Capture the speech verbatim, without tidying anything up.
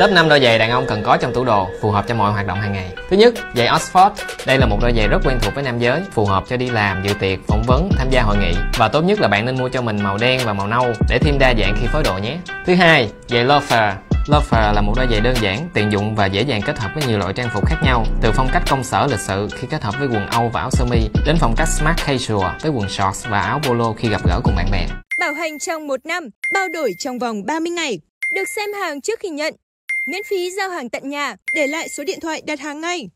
Top năm đôi giày đàn ông cần có trong tủ đồ, phù hợp cho mọi hoạt động hàng ngày. Thứ nhất, giày Oxford. Đây là một đôi giày rất quen thuộc với nam giới, phù hợp cho đi làm, dự tiệc, phỏng vấn, tham gia hội nghị. Và tốt nhất là bạn nên mua cho mình màu đen và màu nâu để thêm đa dạng khi phối đồ nhé. Thứ hai, giày loafer. Loafer là một đôi giày đơn giản, tiện dụng và dễ dàng kết hợp với nhiều loại trang phục khác nhau, từ phong cách công sở lịch sự khi kết hợp với quần Âu và áo sơ mi, đến phong cách smart casual với quần shorts và áo polo khi gặp gỡ cùng bạn bè. Bảo hành trong một năm, bao đổi trong vòng ba mươi ngày, được xem hàng trước khi nhận, miễn phí giao hàng tận nhà, để lại số điện thoại đặt hàng ngay.